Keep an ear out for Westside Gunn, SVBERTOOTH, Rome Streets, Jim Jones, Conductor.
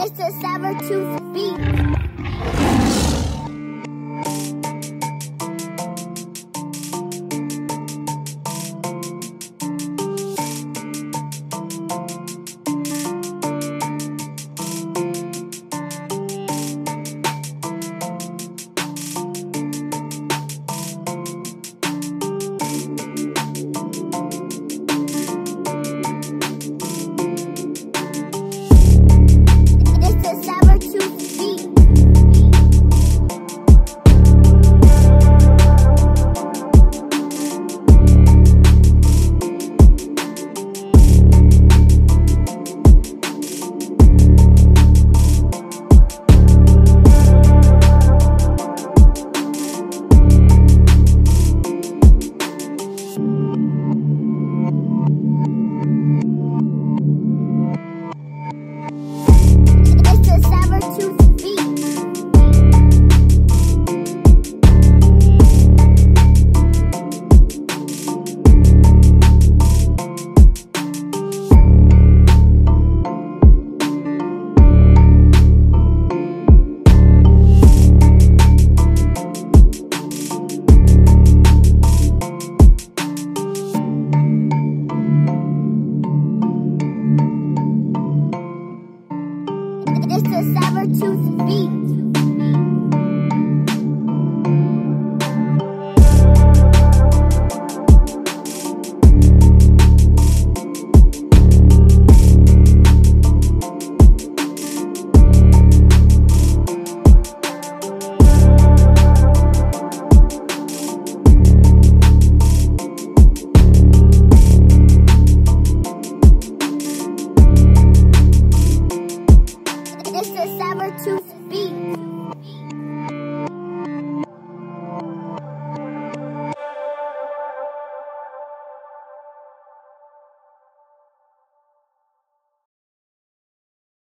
This is SVBERTOOTH beat. This is SVBERTOOTH beat. This is SVBERTOOTH beat.